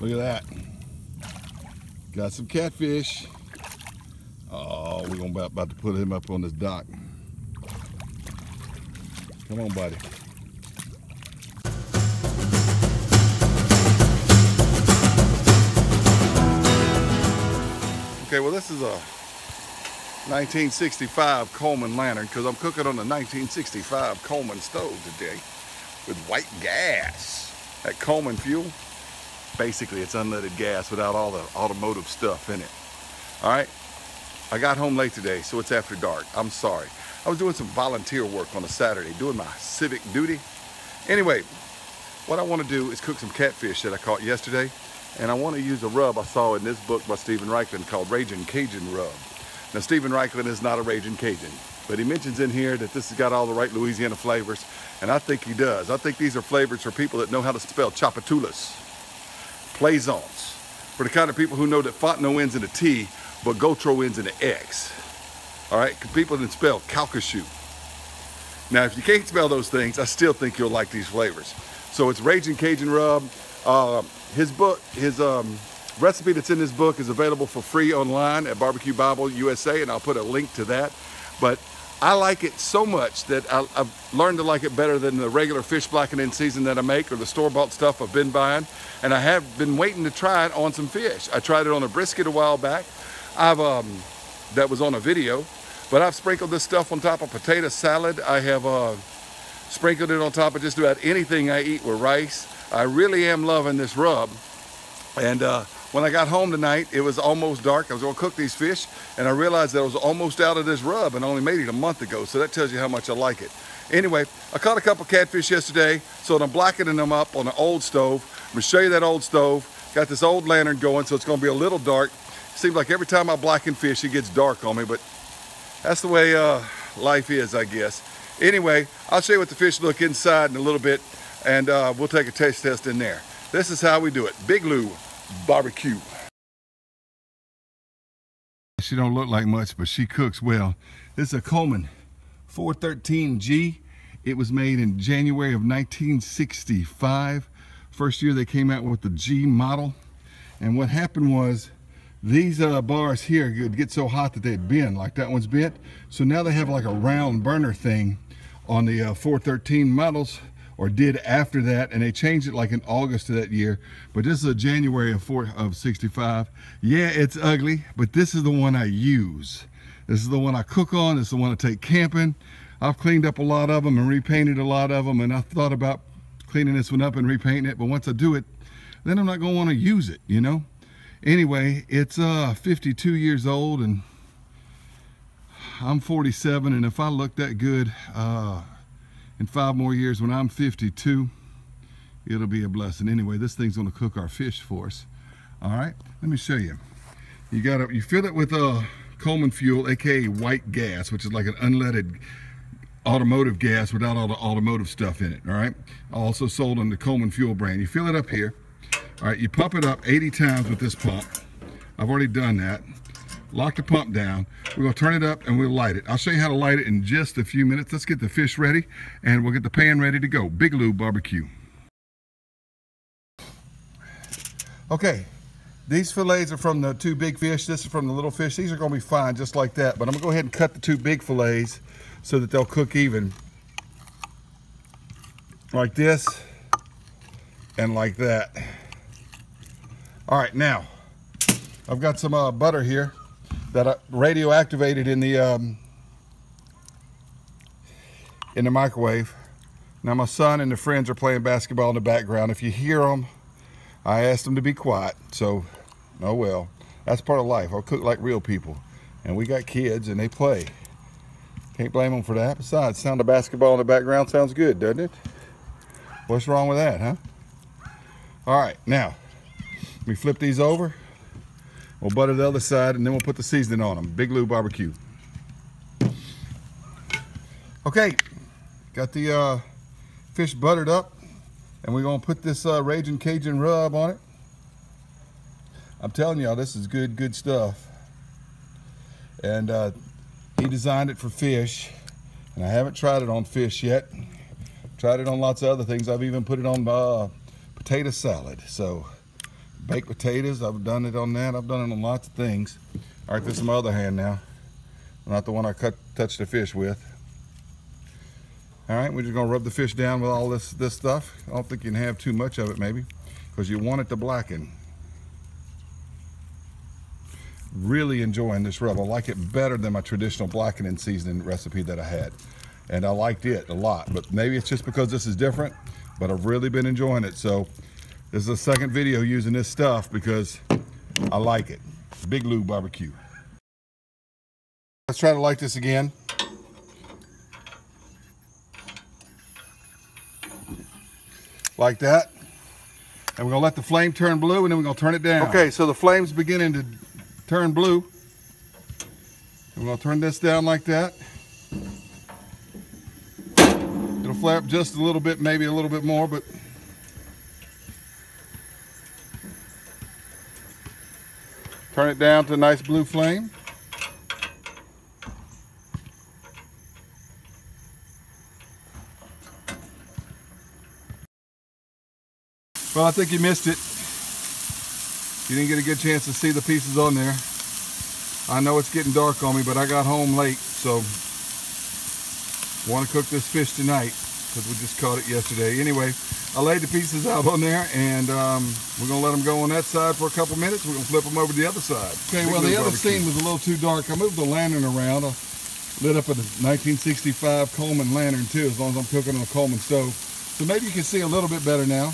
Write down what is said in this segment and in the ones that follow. Look at that. Got some catfish. Oh, we're about to put him up on this dock. Come on, buddy. Okay, well this is a 1965 Coleman lantern because I'm cooking on the 1965 Coleman stove today with white gas. That Coleman fuel, basically it's unleaded gas without all the automotive stuff in it. All right, I got home late today, so it's after dark. I'm sorry. I was doing some volunteer work on a Saturday, doing my civic duty. Anyway, what I want to do is cook some catfish that I caught yesterday. And I want to use a rub I saw in this book by Steven Raichlen called Ragin' Cajun Rub. Now, Steven Raichlen is not a Ragin' Cajun, but he mentions in here that this has got all the right Louisiana flavors, and I think he does. I think these are flavors for people that know how to spell chapatulas, plaisance, for the kind of people who know that Fontenot ends in a T, but Gautreaux ends in an X. All right, people that spell calcasieu. Now, if you can't spell those things, I still think you'll like these flavors. So it's Ragin' Cajun Rub. His recipe that's in this book is available for free online at Barbecue Bible USA, and I'll put a link to that. But I like it so much that I've learned to like it better than the regular fish blackening season that I make or the store-bought stuff I've been buying. And I have been waiting to try it on some fish. I tried it on a brisket a while back. That was on a video, but I've sprinkled this stuff on top of potato salad. I have sprinkled it on top of just about anything I eat with rice. I really am loving this rub, and when I got home tonight, it was almost dark. I was gonna cook these fish, and I realized that I was almost out of this rub and only made it a month ago, so that tells you how much I like it. Anyway, I caught a couple catfish yesterday, so I'm blackening them up on an old stove. I'm gonna show you that old stove. Got this old lantern going, so it's gonna be a little dark. Seems like every time I blacken fish, it gets dark on me, but that's the way life is, I guess. Anyway, I'll show you what the fish look inside in a little bit, and we'll take a taste test in there. This is how we do it. Big Lew Barbecue. She don't look like much, but she cooks well. This is a Coleman 413G. It was made in January of 1965. First year they came out with the G model. And what happened was these bars here would get so hot that they'd bend, like that one's bent. So now they have like a round burner thing on the 413 models, or did after that, and they changed it like in August of that year. But this is a January of 65. Yeah, it's ugly, but this is the one I use. This is the one I cook on, this is the one I take camping. I've cleaned up a lot of them and repainted a lot of them, and I thought about cleaning this one up and repainting it, but once I do it, then I'm not gonna wanna use it, you know? Anyway, it's 52 years old, and I'm 47, and if I look that good, in 5 more years, when I'm 52, it'll be a blessing. Anyway, this thing's gonna cook our fish for us. All right, let me show you. You fill it with Coleman fuel, AKA white gas, which is like an unleaded automotive gas without all the automotive stuff in it, all right? Also sold on the Coleman fuel brand. You fill it up here. All right, you pump it up 80 times with this pump. I've already done that. Lock the pump down. We're gonna turn it up and we'll light it. I'll show you how to light it in just a few minutes. Let's get the fish ready and we'll get the pan ready to go. Big Lew Barbecue. Okay, these fillets are from the 2 big fish. This is from the little fish. These are gonna be fine just like that, but I'm gonna go ahead and cut the 2 big fillets so that they'll cook even. Like this and like that. All right, now, I've got some butter here that I radioactivated in the microwave. Now my son and the friends are playing basketball in the background. If you hear them, I asked them to be quiet, so, oh well. That's part of life. I'll cook like real people. And we got kids and they play. Can't blame them for that. Besides, sound of basketball in the background sounds good, doesn't it? What's wrong with that, huh? All right, now, let me flip these over. We'll butter the other side, and then we'll put the seasoning on them. Big Lew Barbecue. Okay, got the fish buttered up, and we're gonna put this Ragin' Cajun Rub on it. I'm telling y'all, this is good stuff. And he designed it for fish, and I haven't tried it on fish yet. Tried it on lots of other things. I've even put it on potato salad, so baked potatoes. I've done it on that. I've done it on lots of things. All right, this is my other hand now. Not the one I touched the fish with. All right, we're just gonna rub the fish down with all this stuff. I don't think you can have too much of it maybe, because you want it to blacken. Really enjoying this rub. I like it better than my traditional blackening seasoning recipe that I had. And I liked it a lot, but maybe it's just because this is different, but I've really been enjoying it. So this is the second video using this stuff because I like it. Big Lew Barbecue. Let's try to like this again. Like that. And we're gonna let the flame turn blue and then we're gonna turn it down. Okay, so the flame's beginning to turn blue. We're gonna turn this down like that. It'll flare up just a little bit, maybe a little bit more, but turn it down to a nice blue flame. Well, I think you missed it. You didn't get a good chance to see the pieces on there. I know it's getting dark on me, but I got home late, so I want to cook this fish tonight because we just caught it yesterday. Anyway, I laid the pieces out on there, and we're going to let them go on that side for a couple minutes. We're going to flip them over to the other side. Okay, well, the other scene was a little too dark. I moved the lantern around. I lit up a 1965 Coleman lantern, too, as long as I'm cooking on a Coleman stove. So maybe you can see a little bit better now.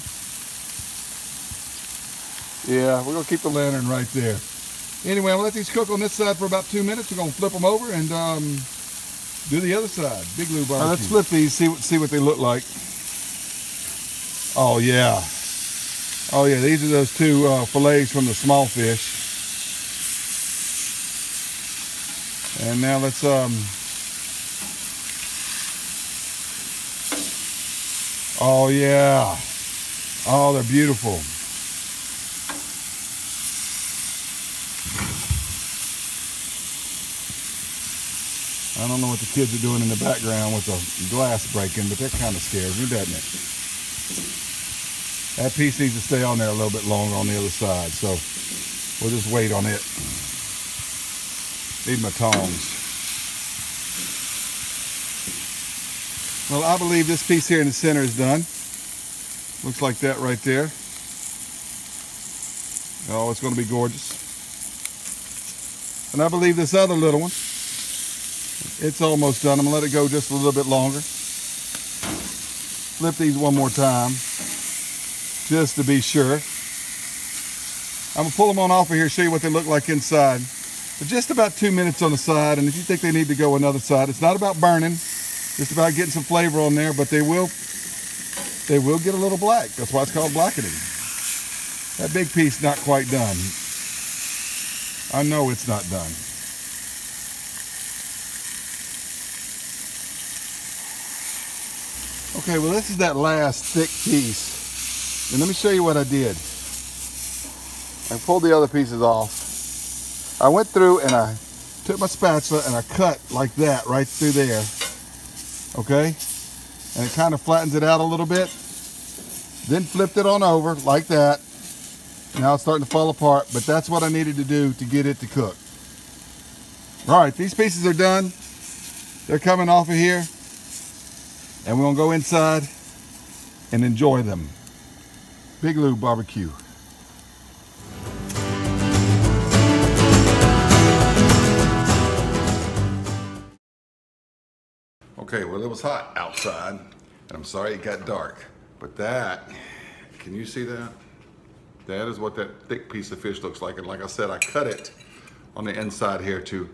Yeah, we're going to keep the lantern right there. Anyway, I'll let these cook on this side for about 2 minutes. We're going to flip them over and do the other side. Big Lew Barbecue. Now let's flip these, see what they look like. Oh, yeah. Oh, yeah, these are those two fillets from the small fish. And now let's... Oh, yeah. Oh, they're beautiful. I don't know what the kids are doing in the background with the glass breaking, but that kind of scares me, doesn't it? That piece needs to stay on there a little bit longer on the other side, so we'll just wait on it. Need my tongs. Well, I believe this piece here in the center is done. Looks like that right there. Oh, it's going to be gorgeous. And I believe this other little one. It's almost done. I'm gonna let it go just a little bit longer. Flip these one more time, just to be sure. I'm gonna pull them on off of here, show you what they look like inside. But just about 2 minutes on the side, and if you think they need to go another side, it's not about burning, it's about getting some flavor on there, but they will get a little black. That's why it's called blackening. That big piece not quite done. I know it's not done. Okay, well this is that last thick piece. And let me show you what I did. I pulled the other pieces off. I went through and I took my spatula and I cut like that right through there. Okay? And it kind of flattens it out a little bit. Then flipped it on over like that. Now it's starting to fall apart, but that's what I needed to do to get it to cook. All right, these pieces are done. They're coming off of here. And we're gonna go inside and enjoy them. Big Lew Barbecue. Okay, well it was hot outside, and I'm sorry it got dark, but that, can you see that? That is what that thick piece of fish looks like, and like I said, I cut it on the inside here to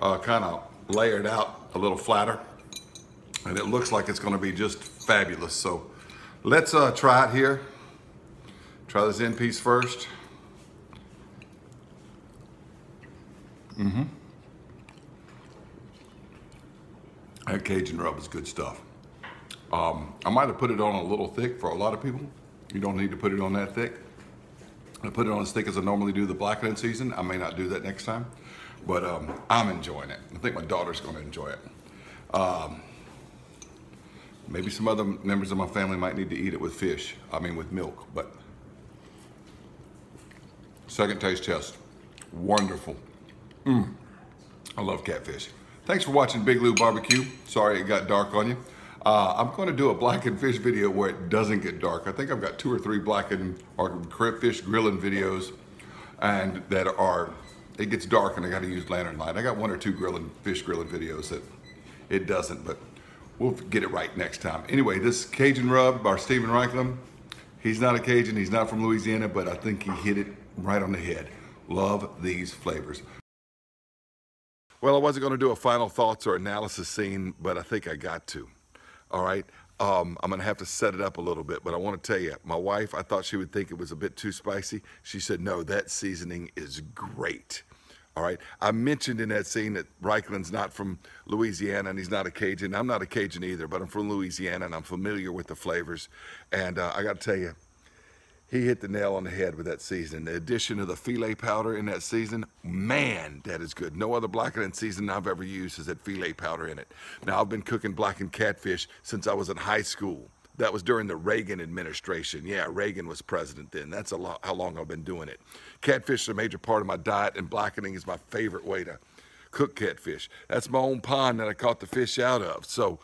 kind of layer it out a little flatter. And it looks like it's gonna be just fabulous. So let's try it here. Try this end piece first. Mm-hmm. That Cajun rub is good stuff. I might have put it on a little thick for a lot of people. You don't need to put it on that thick. I put it on as thick as I normally do the blackening season. I may not do that next time, but I'm enjoying it. I think my daughter's gonna enjoy it. Maybe some other members of my family might need to eat it with fish. I mean, with milk, but Second taste test. Wonderful. I love catfish. Thanks for watching Big Lew Barbecue. Sorry it got dark on you. I'm going to do a blackened fish video where it doesn't get dark. I think I've got 2 or 3 blackened or crayfish grilling videos, and it gets dark and I got to use lantern light. I got 1 or 2 fish grilling videos that it doesn't, but we'll get it right next time. Anyway, this Cajun Rub by Steven Raichlen. He's not a Cajun, he's not from Louisiana, but I think he hit it right on the head. Love these flavors. Well, I wasn't going to do a final thoughts or analysis scene, but I think I got to. All right, I'm gonna have to set it up a little bit, but I want to tell you, my wife, I thought she would think it was a bit too spicy. She said, no, that seasoning is great. All right, I mentioned in that scene that Reichlin's not from Louisiana and he's not a Cajun. I'm not a Cajun either, but I'm from Louisiana and I'm familiar with the flavors. And I gotta tell you, he hit the nail on the head with that seasoning. The addition of the filet powder in that season, man, that is good. No other blackened seasoning I've ever used has had filet powder in it. Now, I've been cooking blackened catfish since I was in high school. That was during the Reagan administration. Yeah, Reagan was president then. That's how long I've been doing it. Catfish is a major part of my diet, and blackening is my favorite way to cook catfish. That's my own pond that I caught the fish out of. So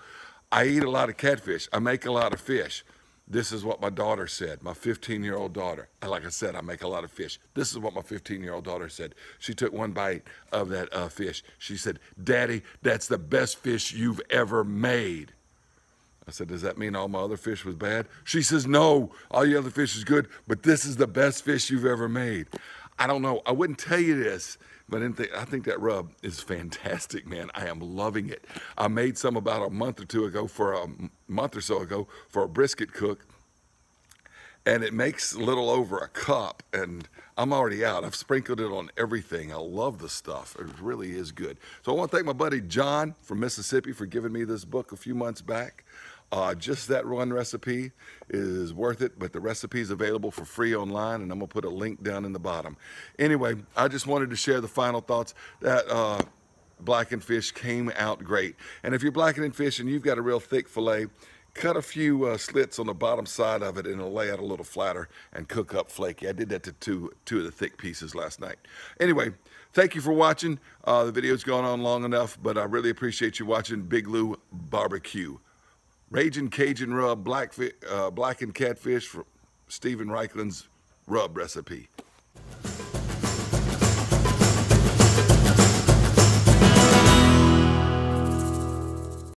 I eat a lot of catfish. I make a lot of fish. This is what my daughter said, my 15-year-old daughter. Like I said, I make a lot of fish. This is what my 15-year-old daughter said. She took one bite of that fish. She said, Daddy, that's the best fish you've ever made. I said, does that mean all my other fish was bad? She says, no, all your other fish is good, but this is the best fish you've ever made. I don't know. I wouldn't tell you this, but I think that rub is fantastic, man. I am loving it. I made some about a month or so ago for a brisket cook, and it makes a little over a cup, and I'm already out. I've sprinkled it on everything. I love the stuff. It really is good. So I want to thank my buddy John from Mississippi for giving me this book a few months back. Just that one recipe is worth it, but the recipe is available for free online, and I'm going to put a link down in the bottom. Anyway, I just wanted to share the final thoughts that blackened fish came out great. And if you're blackening fish and you've got a real thick fillet, cut a few slits on the bottom side of it and it'll lay out a little flatter and cook up flaky. I did that to two of the thick pieces last night. Anyway, thank you for watching. The video's gone on long enough, but I really appreciate you watching Big Lew Barbecue. Ragin' Cajun Rub, blackened catfish from Steven Reichlen's rub recipe.